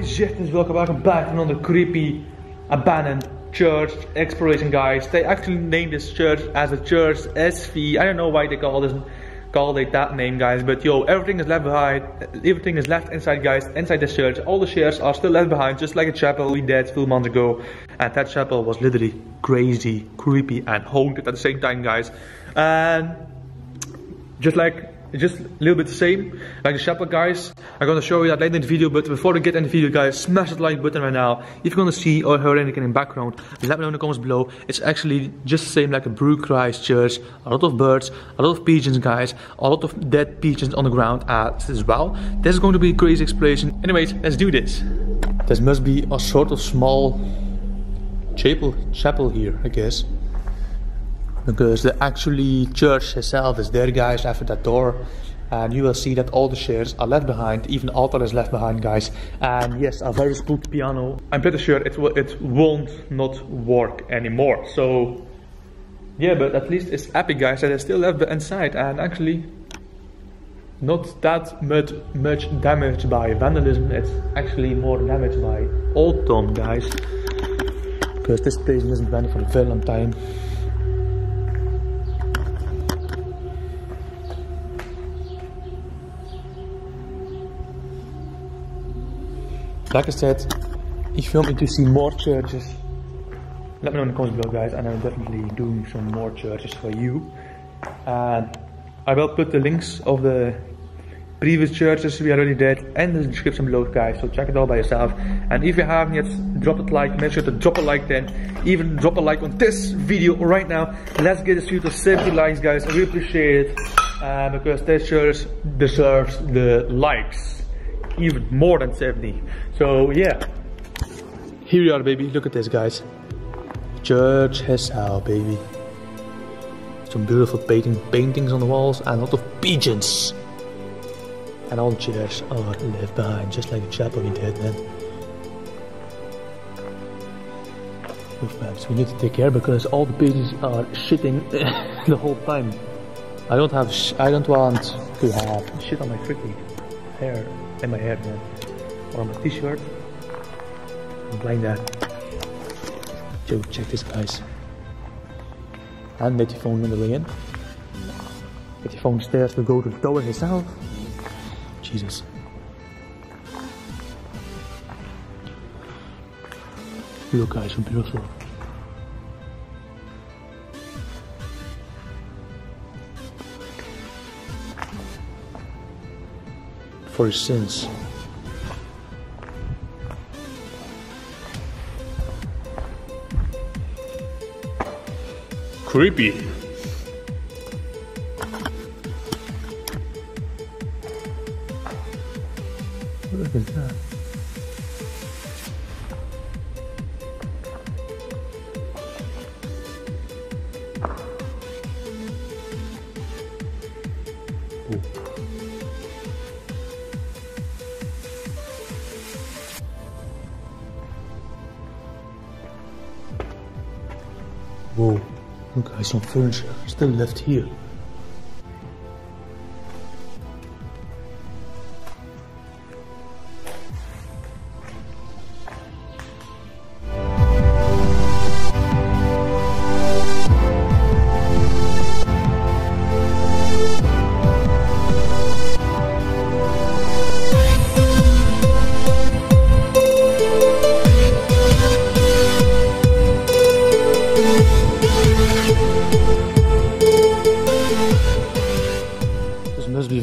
existence welke waren buitenonder creepy, abandoned church exploration guys. They actually named this church as a church SV. I don't know why they called it that name, guys. But yo, everything is left behind. Everything is left inside, guys. Inside the church, all the chairs are still left behind, just like a chapel we did a few months ago. And that chapel was literally crazy, creepy, and haunted at the same time, guys. And just a little bit the same, like the chapel, guys. I'm gonna show you that later in the video. But before we get in the video, guys, smash that like button right now. If you're gonna see or hear anything in the background, let me know in the comments below. It's actually just the same like a Blue Christ Church. A lot of birds, a lot of pigeons, guys. A lot of dead pigeons on the ground as well. This is going to be a crazy exploration. Anyways, let's do this. This must be a sort of small chapel here, I guess. Because the actually church itself is there, guys, after that door. And you will see that all the chairs are left behind. Even the altar is left behind, guys. And yes, a very spooked piano. I'm pretty sure it won't not work anymore. So, yeah, but at least it's epic, guys. That is still left inside. And actually, not that much damaged by vandalism. It's actually more damaged by old time, guys. Because this place isn't banned for a very long time. Like I said, if you want me to see more churches, let me know in the comments below, guys, and I'm definitely doing some more churches for you. And I will put the links of the previous churches we already did in the description below, guys, so check it all by yourself. And if you haven't yet, drop a like, make sure to drop a like then, even drop a like on this video right now. Let's get this video to 70 likes, guys, I really appreciate it, because this church deserves the likes. Even more than 70. So yeah, here we are, baby. Look at this, guys. Church Hessau, baby. Some beautiful paintings on the walls and a lot of pigeons. And all the chairs are left behind, just like the chapel we did then. Roof maps. We need to take care because all the pigeons are shitting the whole time. I don't want to have shit on my freaking hair. In my hair, man, or my t-shirt, like that. Yo, check this, guys. And met your phone on the way in. Met your phone stairs to go to the tower itself. Jesus. Look, guys, how beautiful. For his sins. Creepy. Look at that. Whoa, look, guys, some furniture still left here.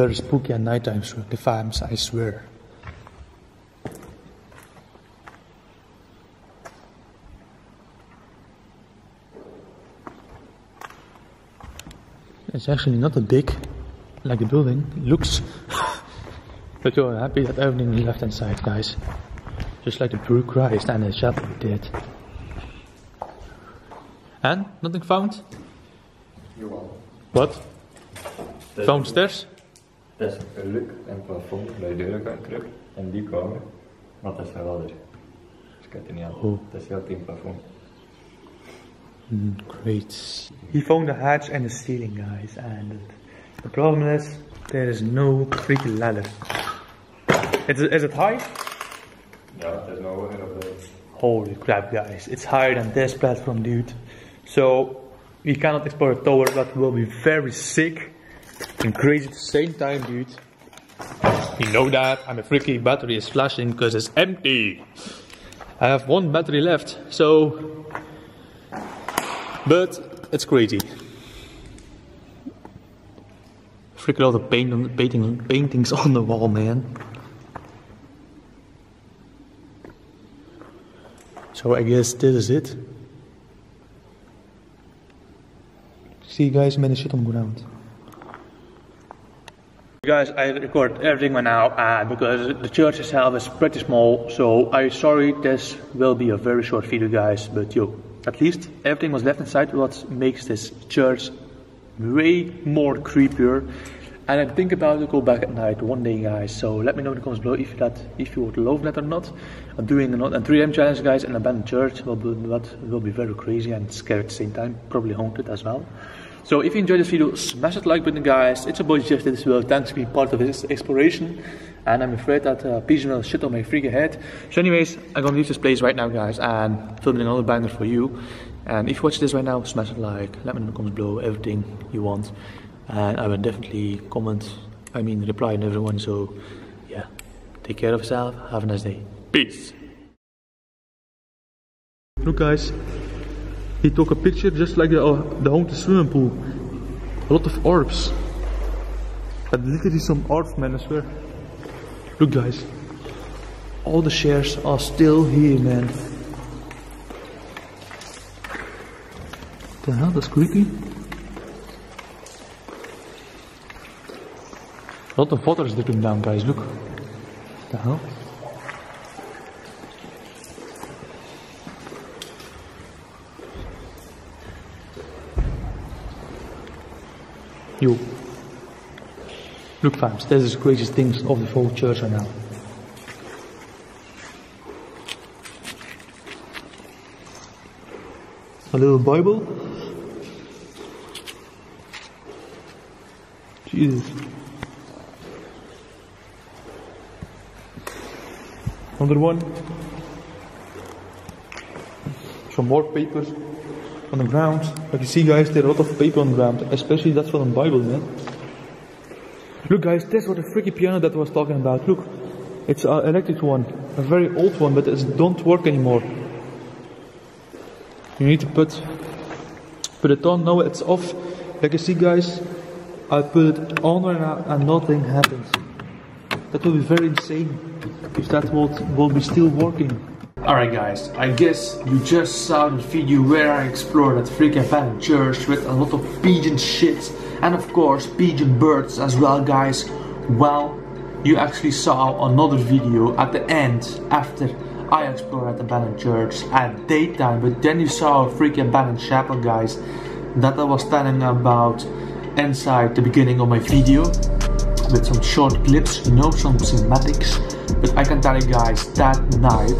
Very spooky at night time, so the fans, I swear. It's actually not a big, like the building looks. But you're happy that everything is left inside, guys. Just like the Blue Christ and the chapel did. And nothing found? You're wrong. What? Found stairs? Het is een luk en een plafond dat je deuren kan kruipen en die komen, maar het is een ladder. Dus ik heb het niet aan. Oh. Het is heel tien plafond. Great. He found the hatch and the ceiling, guys, and the problem is there is no freaking ladder. Is it high? Yeah, there's no way of that. Holy crap, guys. It's higher than this platform, dude. So we cannot explore a tower, but we'll be very sick and crazy at the same time, dude. You know that. And my freaking battery is flashing because it's empty. I have one battery left, so... But it's crazy. Freaking all the paintings on the wall, man. So I guess this is it. See guys, many shit on the ground. Guys, I record everything right now because the church itself is pretty small. So I'm sorry, this will be a very short video, guys. But yo, at least everything was left inside, what makes this church way more creepier. And I think about to go back at night one day, guys. So let me know in the comments below if you would love that or not. I'm doing a 3 AM challenge, guys, in an abandoned church. Will be very crazy and scary at the same time. Probably haunted as well. So if you enjoyed this video, smash that like button, guys. It's your boy Jeff. This will thanks to be part of this exploration. And I'm afraid that pigeon will shit on my freaking head. So anyways, I'm gonna leave this place right now, guys, and filming another banner for you. And if you watch this right now, smash that like. Let me know in the comments below everything you want. And I will definitely reply on everyone. So yeah, take care of yourself. Have a nice day. Peace. Look guys, he took a picture just like the haunted swimming pool. A lot of orbs. And literally some orbs, man, I swear. Look guys, all the chairs are still here, man. What the hell, that's creepy. A lot of water is dripping down, guys, look. What the hell? Yo. Look fams, this is the craziest things of the whole church right now. A little Bible. Jesus. Another one. Some more papers on the ground. Like you see guys, there are a lot of paper on the ground. Especially that's from the Bible, man. Look guys, that's what the freaky piano that I was talking about. Look, it's an electric one. A very old one, but it don't work anymore. You need to put it on. Now it's off. Like you see guys, I put it on right now and nothing happens. That will be very insane if that will be still working. Alright guys, I guess you just saw the video where I explored that freaking abandoned church with a lot of pigeon shit and of course pigeon birds as well, guys. Well, you actually saw another video at the end after I explored that abandoned church at daytime, but then you saw a freaking abandoned chapel, guys, that I was telling about inside the beginning of my video. With some short clips, you know, some cinematics. But I can tell you guys, that night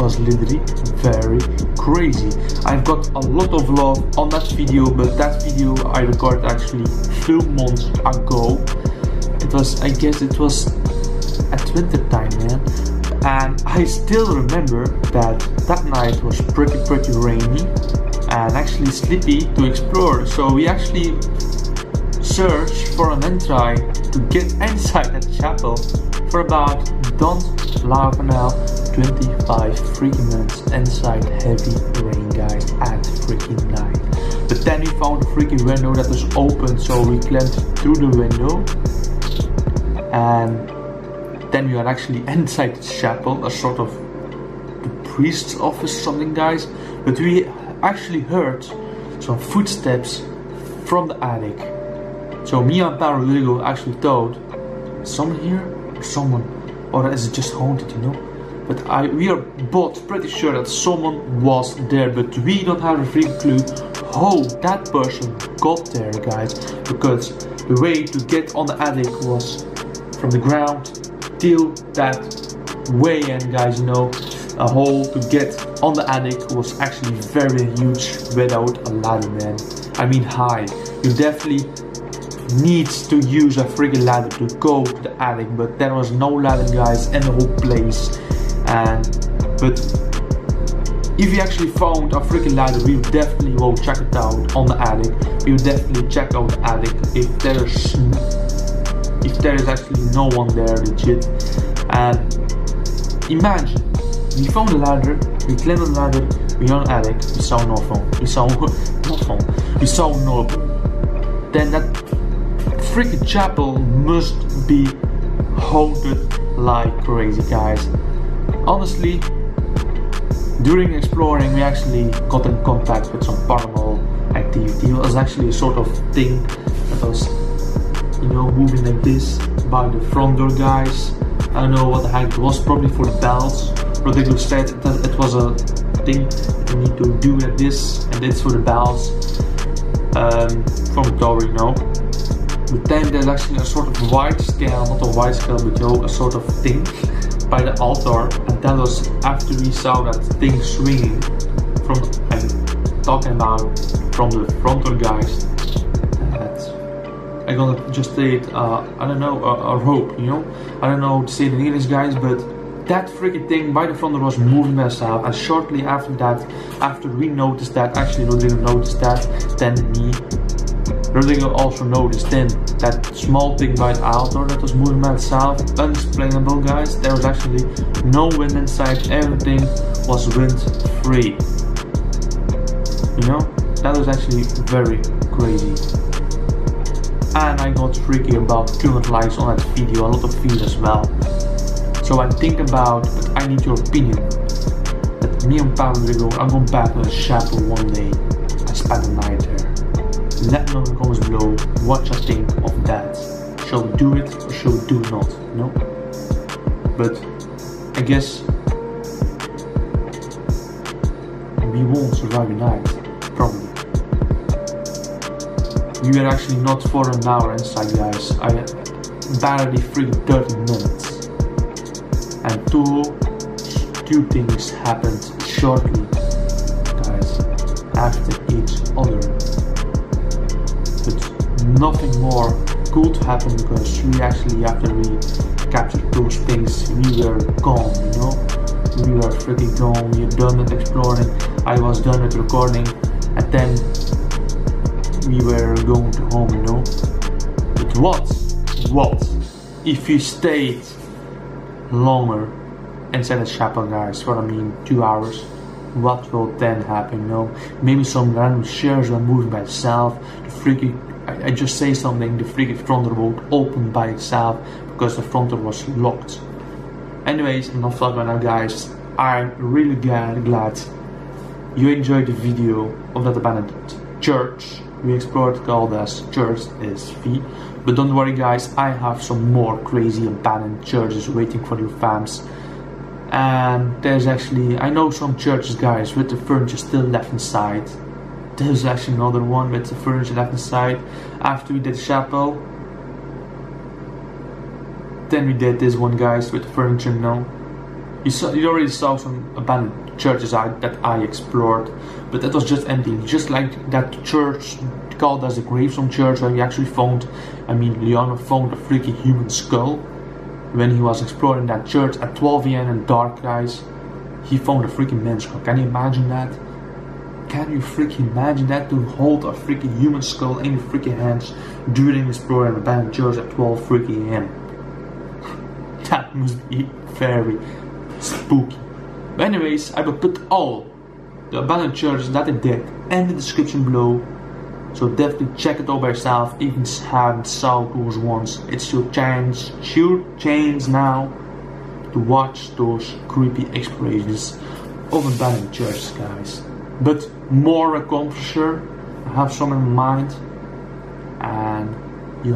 was literally very crazy. I've got a lot of love on that video, but that video I recorded actually a few months ago. It was, I guess it was at winter time, man. And I still remember that that night was pretty rainy and actually sleepy to explore. So we actually searched for an entry to get inside that chapel for about, don't laugh now, 25 freaking minutes inside heavy rain, guys, at freaking night. But then we found a freaking window that was open, so we climbed through the window and then we are actually inside the chapel, a sort of the priest's office, something, guys. But we actually heard some footsteps from the attic. So me and Pablo Rodrigo actually thought, someone here or someone, or is it just haunted, you know? But we are both pretty sure that someone was there, but we don't have a freaking clue how that person got there, guys, because the way to get on the attic was from the ground till that way in, guys, you know. A hole to get on the attic was actually very huge without a ladder, man. I mean, high. You definitely needs to use a freaking ladder to go to the attic, but there was no ladder, guys, in the whole place. But if you actually found our freaking library, we definitely will check it out on the attic. We will definitely check out the attic if there is actually no one there legit. And imagine, we found the ladder, we climbed the ladder, we went on the attic, we saw no phone, we saw no phone. Then that freaking chapel must be haunted like crazy, guys. Honestly, during exploring, we actually got in contact with some paranormal activity. It was actually a sort of thing that was, you know, moving like this by the front door, guys. I don't know what the heck it was, probably for the bells. Rodrigo said that it was a thing that we need to do like this, and it's for the bells from the door, you know. But then there's actually a sort of white scale, not a white scale, but you know, a sort of thing by the altar, and that was after we saw that thing swinging from, and talking about from the front door, guys. I'm gonna just say it, I don't know, a rope, you know? I don't know how to say it in English, guys, but that freaking thing by the front door was moving myself, and shortly after that, after we noticed that, actually Rodrigo noticed that, then Rodrigo also noticed then that small thing by the altar that was moving by itself, unexplainable, guys. There was actually no wind inside, everything was wind free. You know, that was actually very crazy. And I got freaky about 200 likes on that video, a lot of views as well. So I think about, but I need your opinion. That me and Pablo are going back to the chapel one day and spend the night there. Let me know in the comments below what you think of that. Shall we do it or shall we do not? No? But I guess we won't survive the night, probably. We were actually not for an hour inside, guys. I barely freaking 30 minutes. And two things happened shortly, guys, after each other. But nothing more could happen because we actually, after we captured those things, we were gone, you know? We were freaking gone, we were done with exploring, I was done with recording, and then we were going to home, you know? But what if you stayed longer inside the chapel, guys? What I mean, 2 hours. What will then happen, you know? Maybe some random shares were moving by itself, the freaky, I just say something, the freaky front door won't open by itself because the front door was locked. Anyways, enough talk about that, guys. I'm really glad you enjoyed the video of that abandoned church. We explored called as Church SV. But don't worry, guys, I have some more crazy abandoned churches waiting for you fans. And there's actually, I know some churches, guys, with the furniture still left inside. There's actually another one with the furniture left inside. After we did the chapel, then we did this one, guys, with the furniture, you know. You already saw some abandoned churches that I explored, but that was just empty. Just like that church called as the Gravesome Church, where we actually found, I mean, Leonardo found a freaking human skull. When he was exploring that church at 12 AM in the dark, guys, he found a freaking man's skull. Can you imagine that? Can you freaking imagine that, to hold a freaking human skull in your freaking hands during exploring an abandoned church at 12 AM? That must be very spooky. But anyways, I will put all the abandoned churches that I did in the description below. So definitely check it out by yourself, even if you haven't saw those ones. It's your chance now to watch those creepy explorations of abandoned churches, guys. But more to come for sure. I have some in mind, and you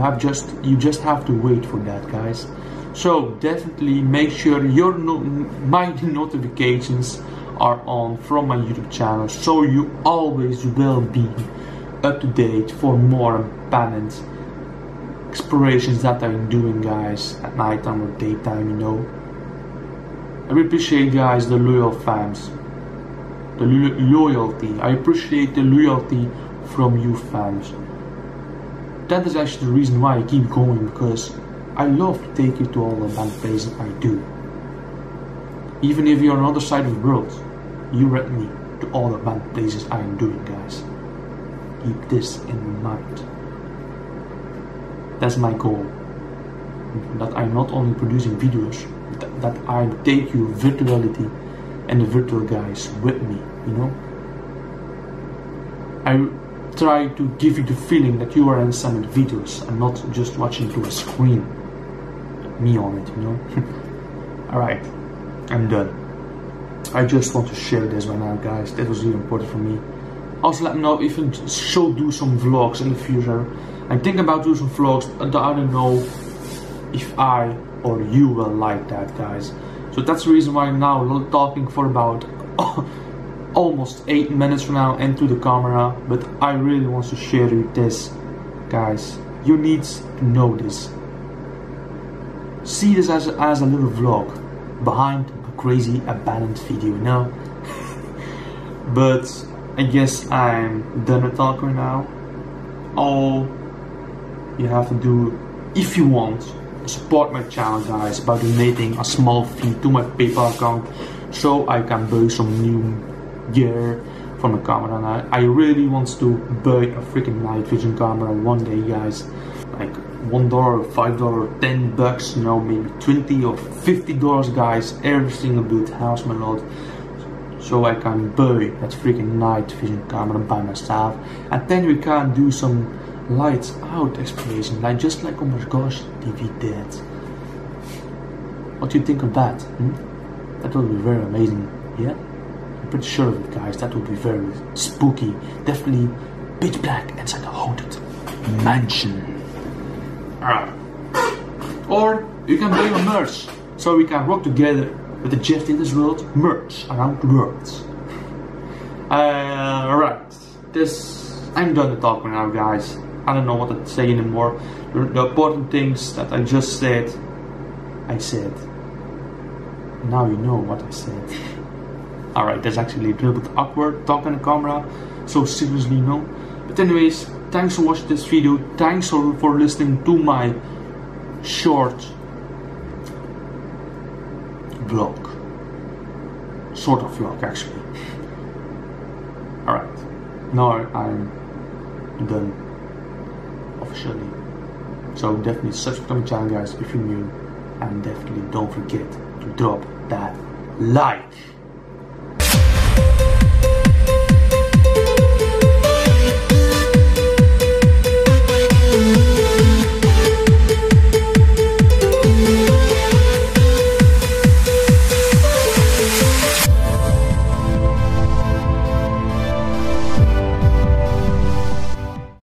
just have to wait for that, guys. So definitely make sure your my notifications are on from my YouTube channel, so you always will be up to date for more abandoned explorations that I'm doing, guys, at nighttime or daytime, you know. I appreciate, guys, the loyal fans, the loyalty. I appreciate the loyalty from you fans. That is actually the reason why I keep going, because I love to take you to all the abandoned places I do. Even if you're on the other side of the world, you read me to all the bad places I am doing, guys. Keep this in mind. That's my goal. That I'm not only producing videos, that I take you virtuality and the virtual guys with me, you know? I try to give you the feeling that you are in some videos and not just watching through a screen. Me on it, you know? Alright, I'm done. I just want to share this right now, guys. That was really important for me. Also, let me know if you should do some vlogs in the future. I think about doing some vlogs, but I don't know if I or you will like that, guys. So that's the reason why I'm now talking for about almost 8 minutes from now into the camera. But I really want to share with this, guys. You need to know this. See this as a little vlog behind a crazy abandoned video, you know? But I guess I'm done with talking now. All you have to do, if you want, support my channel, guys, by donating a small fee to my PayPal account so I can buy some new gear for my camera. And I really want to buy a freaking night vision camera one day, guys. Like $1, $5, $10, you know, maybe $20 or $50, guys. Every single bit helps me a lot. So I can buy that freaking night vision camera by myself, and then we can do some lights out exploration, like just like oh my gosh TV did. What do you think of that? That would be very amazing, yeah? I'm pretty sure of it, guys. That would be very spooky. Definitely pitch black inside a haunted mansion. Alright. Or you can buy a merch so we can work together. With the Jeff in this world, merch around the world. Alright, I'm done with talking now, guys. I don't know what to say anymore. The important things that I just said, I said. Now you know what I said. Alright, that's actually a little bit awkward, talking on the camera. So seriously, no. But anyways, thanks for watching this video. Thanks for listening to my short vlog, sort of vlog actually. Alright, now I'm done officially, so definitely subscribe to my channel, guys, if you're new, and definitely don't forget to drop that like.